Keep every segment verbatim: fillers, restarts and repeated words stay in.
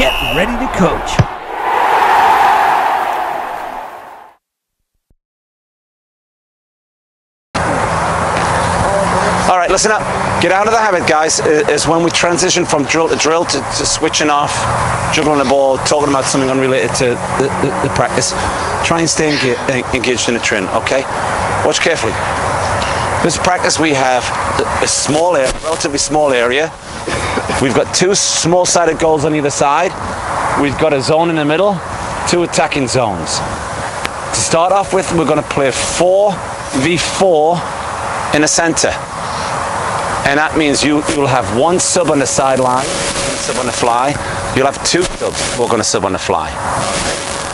Get ready to coach. All right, listen up. Get out of the habit, guys, is when we transition from drill to drill to, to switching off, dribbling the ball, talking about something unrelated to the, the, the practice. Try and stay enga engaged in the trend, okay? Watch carefully. This practice, we have a small area, relatively small area. We've got two small-sided goals on either side. We've got a zone in the middle, two attacking zones. To start off with, we're going to play four v four in the center. And that means you will have one sub on the sideline, one sub on the fly. You'll have two subs who are going to sub on the fly.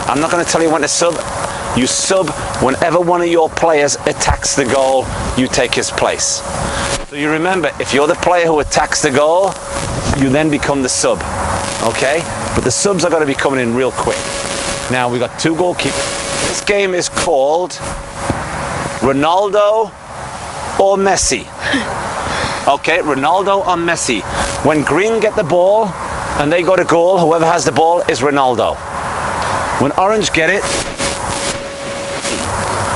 I'm not going to tell you when to sub. You sub whenever one of your players attacks the goal, you take his place. So you remember, if you're the player who attacks the goal, you then become the sub, okay? But the subs are going to be coming in real quick. Now, we've got two goalkeepers. This game is called Ronaldo or Messi. Okay, Ronaldo or Messi. When green get the ball and they go to goal, whoever has the ball is Ronaldo. When orange get it,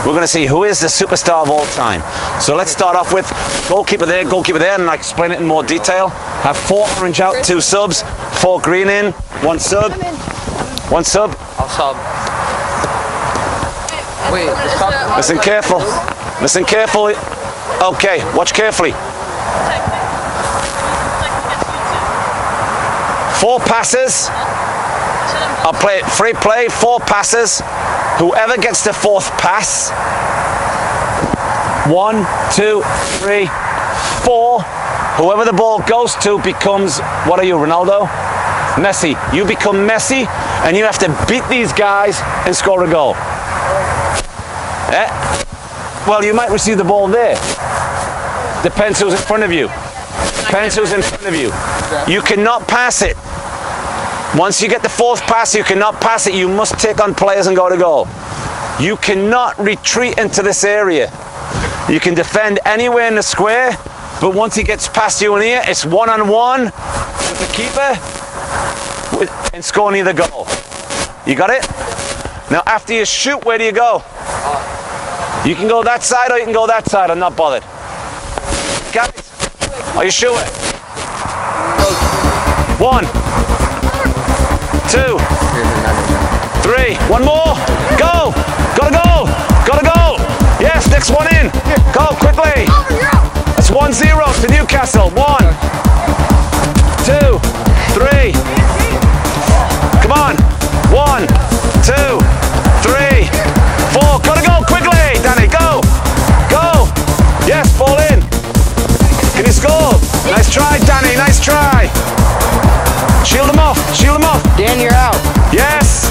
we're going to see who is the superstar of all time. So let's start off with goalkeeper there, goalkeeper there, and I'll explain it in more detail. Have four orange out, two subs, four green in, one sub, one sub. I'll sub. Wait, listen careful. Listen carefully. Okay, watch carefully. Four passes. I'll play it free play, four passes. Whoever gets the fourth pass, one, two, three, four. Whoever the ball goes to becomes, what are you, Ronaldo? Messi. You become Messi, and you have to beat these guys and score a goal. Eh? Well, you might receive the ball there. Depends who's in front of you. Depends who's in front of you. You cannot pass it. Once you get the fourth pass, you cannot pass it. You must take on players and go to goal. You cannot retreat into this area. You can defend anywhere in the square, but once he gets past you in here, it's one-on-one with the keeper and score neither goal. You got it? Now, after you shoot, where do you go? You can go that side or you can go that side. I'm not bothered. Guys, are you sure? One. Two, three, one more, go, got a goal, got a goal, yes, next one in, go quickly, that's one zero to Newcastle, one, two, three, come on, one, two, three, four, got a goal quickly, Danny, go, go, yes, ball in, can you score, nice try Danny, nice try. Shield him off, shield him off. Dan, you're out. Yes.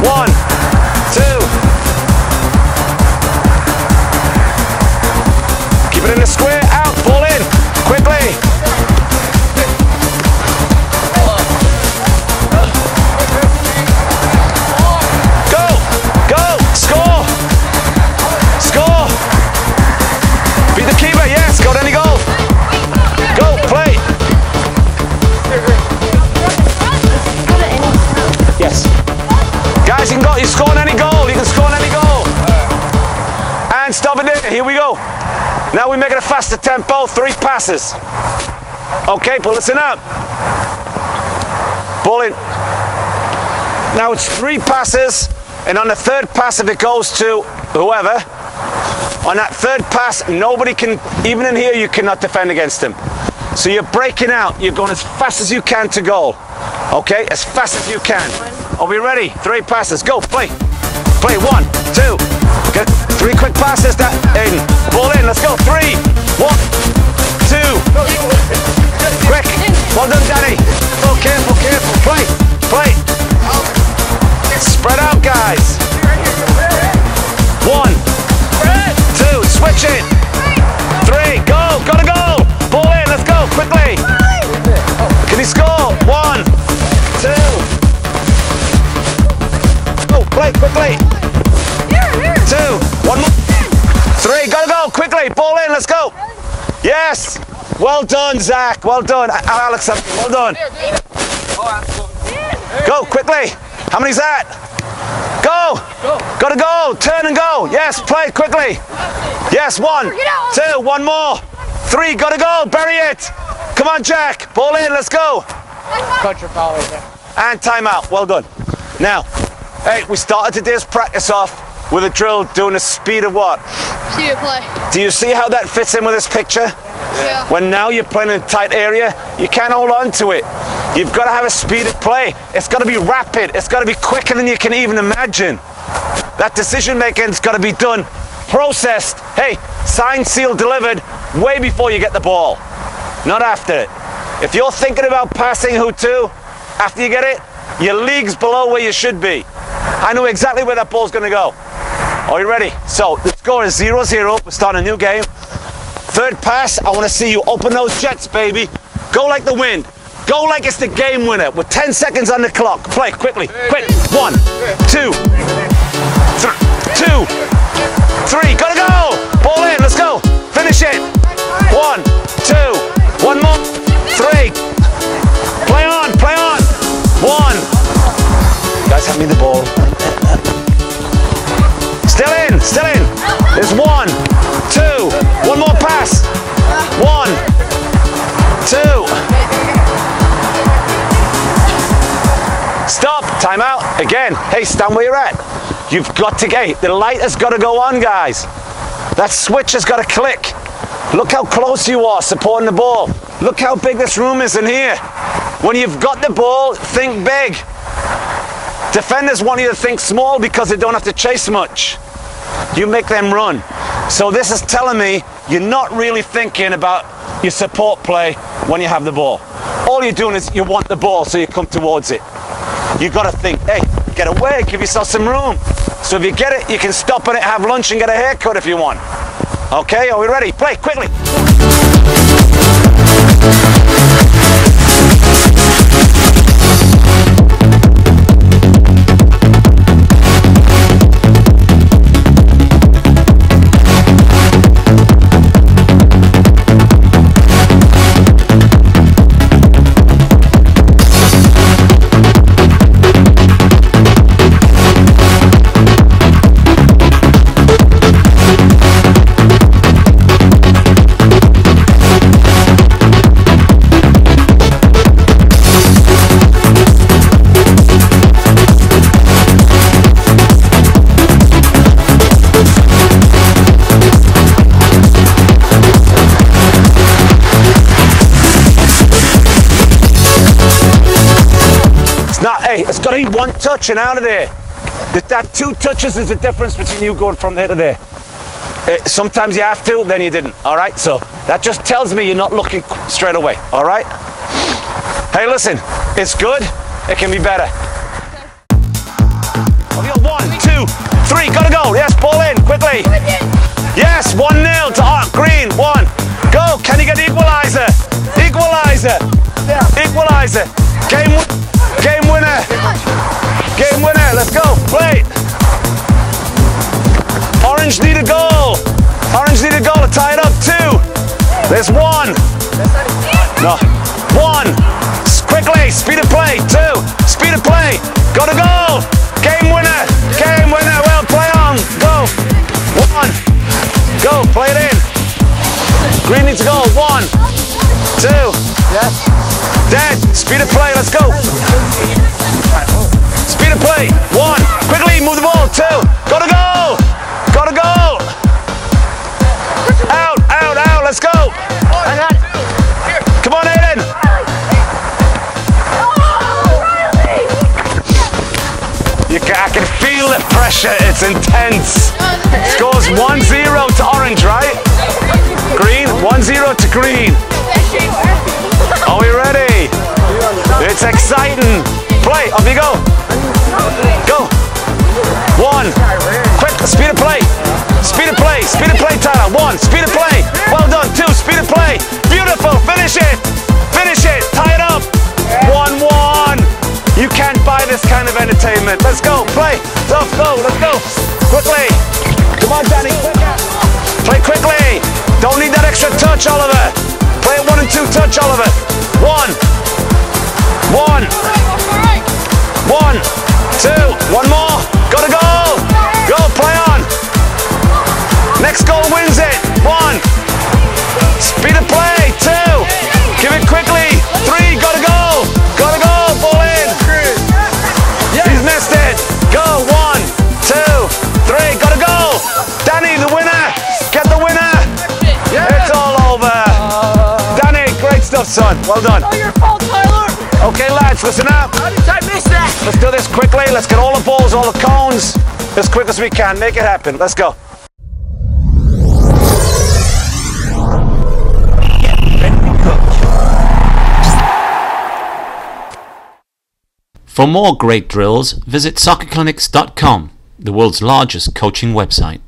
One, two. Keep it in the square, out, ball in, quickly. Go, go, score. Score. Beat the keeper, yes, go down, you go. Go, play. Yes. Guys, you can go, you score on any goal, you can score on any goal. And stop it there, here we go. Now we make it a faster tempo, three passes. Okay, but listen up. Ball in. Now it's three passes, and on the third pass, if it goes to whoever, on that third pass, nobody can, even in here, you cannot defend against them. So you're breaking out, you're going as fast as you can to goal. Okay, as fast as you can. Are we ready? Three passes, go, play. Play, one, two, get three quick passes, that in, ball in, let's go, three, one, two, quick, well done Danny. Oh, careful, careful, play, play. Spread out guys. One, two, switch it. Three, go, got a goal. Ball in, let's go, quickly. Can he score? One, two. Go, play, quickly. Two, one more. Three, gotta go, quickly. Ball in, let's go. Yes. Well done, Zach. Well done. Alex, well done. Go, quickly. How many's that? Go. Go to goal. Turn and go. Yes, play quickly. Yes, one, two, one more. Three, go to goal. Bury it. Come on, Jack. Ball in. Let's go. And timeout. Well done. Now, hey, we started today's practice off with a drill doing a speed of what? Speed of play. Do you see how that fits in with this picture? Yeah. When now you're playing in a tight area, you can't hold on to it. You've got to have a speed of play. It's got to be rapid. It's got to be quicker than you can even imagine. That decision making's got to be done, processed. Hey, signed, sealed, delivered, way before you get the ball, not after it. If you're thinking about passing who to after you get it, your league's below where you should be. I know exactly where that ball's going to go. Are you ready? So the score is zero zero. We're starting a new game. Third pass, I want to see you open those jets, baby. Go like the wind. Go like it's the game winner. With ten seconds on the clock. Play quickly. Quick. One, two, th two, three. Gotta go. Ball in. Let's go. Finish it. One, two, one more. Three. Play on. Play on. One. You guys have me the ball. Still in. Still in. There's one. Two, one more pass. One, two. Stop, time out, again. Hey, stand where you're at. You've got to get, the light has got to go on, guys. That switch has got to click. Look how close you are supporting the ball. Look how big this room is in here. When you've got the ball, think big. Defenders want you to think small because they don't have to chase much. You make them run. So this is telling me you're not really thinking about your support play when you have the ball. All you're doing is you want the ball, so you come towards it. You've got to think, hey, get away, give yourself some room. So if you get it, you can stop on it, have lunch and get a haircut if you want. Okay, are we ready? Play quickly. It's got to be one touch and out of there. That two touches is the difference between you going from there to there. It, sometimes you have to, then you didn't. All right, so that just tells me you're not looking straight away. All right. Hey, listen, it's good. It can be better. One, two, three, gotta go. Yes, ball in quickly. Yes, one nil to Art Green. One, go. Can you get the equalizer? Equalizer. Equalizer. Game. Game winner! Game winner! Let's go! Play! Orange need a goal! Orange need a goal to tie it up. Two! There's one! No! One! Quickly! Speed of play! Two! Speed of play! Got a goal! Game winner! Game winner! Well, play on! Go! One! Go! Play it in! Green needs a goal! One! Two! Yes! Dead. Speed of play, let's go. Speed of play. One. Quickly, move the ball. Two. Gotta go. Gotta go. Out, out, out. Let's go. Come on, Aiden. You can, I can feel the pressure. It's intense. Scores one zero to Orange, right? Green. one zero to Green. Are we ready? It's exciting. Play, up you go. Go. One. Quick, speed of play. Speed of play, speed of play, Tyler. One, speed of play. Well done. Two, speed of play. Beautiful. Finish it. Finish it. Tie it up. One, one. You can't buy this kind of entertainment. Let's go. Play. Let's go. Let's go. Quickly. Come on, Danny. Play quickly. Don't need that extra touch, Oliver. Play one and two touch, Oliver. One. One. job, son. Well done. It's all your fault, Tyler. Okay, lads, listen up. How did I miss that? Let's do this quickly. Let's get all the balls, all the cones, as quick as we can. Make it happen. Let's go. For more great drills, visit soccer clinics dot com, the world's largest coaching website.